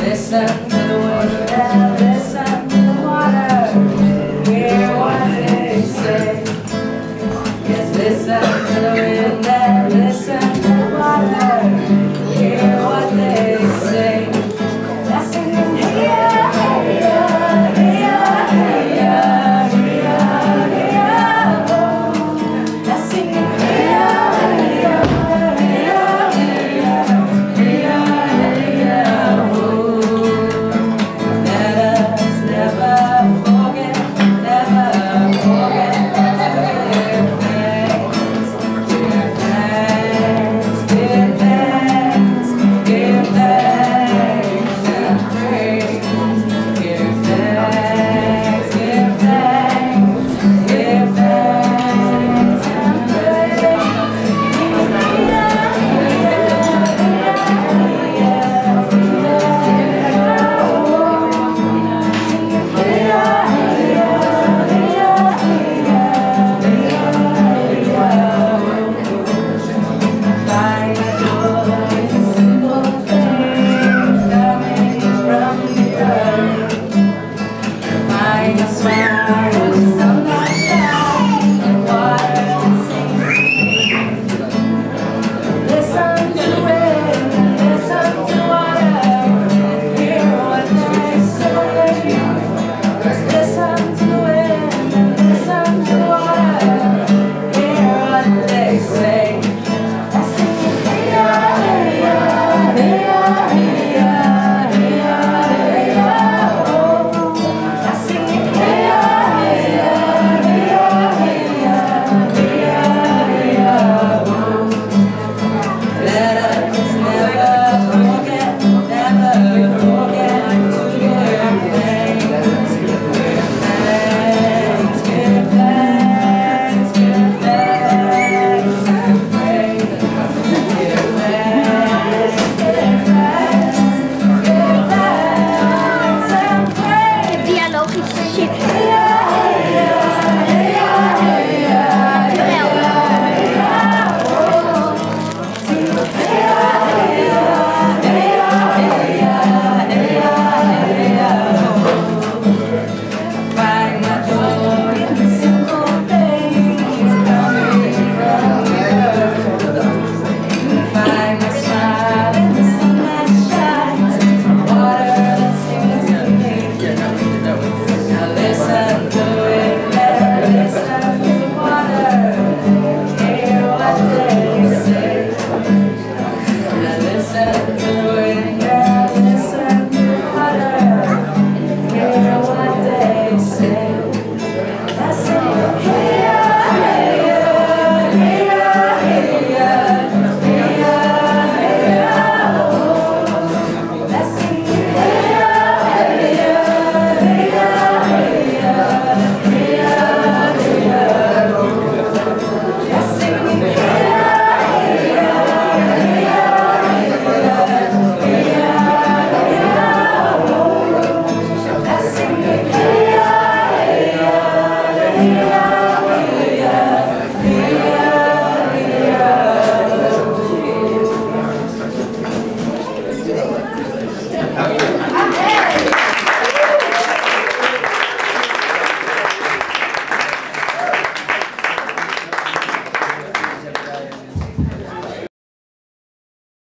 Listen to the water, hear what they say. Yes, listen.